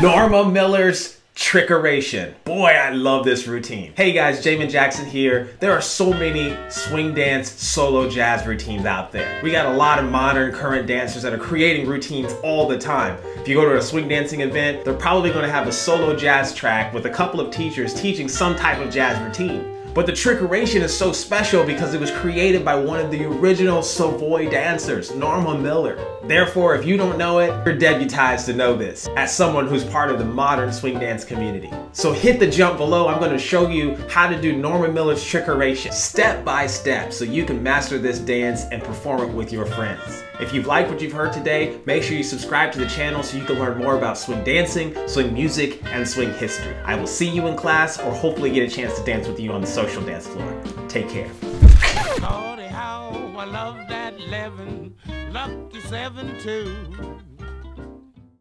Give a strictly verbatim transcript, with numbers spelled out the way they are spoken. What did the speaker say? Norma Miller's Trickeration. Boy, I love this routine. Hey guys, Jamin Jackson here. There are so many swing dance solo jazz routines out there. We got a lot of modern current dancers that are creating routines all the time. If you go to a swing dancing event, they're probably gonna have a solo jazz track with a couple of teachers teaching some type of jazz routine. But the Trickeration is so special because it was created by one of the original Savoy dancers, Norma Miller. Therefore, if you don't know it, you're deputized to know this as someone who's part of the modern swing dance community. So hit the jump below. I'm going to show you how to do Norma Miller's Trickeration step by step so you can master this dance and perform it with your friends. If you've liked what you've heard today, make sure you subscribe to the channel so you can learn more about swing dancing, swing music, and swing history. I will see you in class or hopefully get a chance to dance with you on the social dance floor. Take care. Lordy, how I love that eleven, lucky seven too.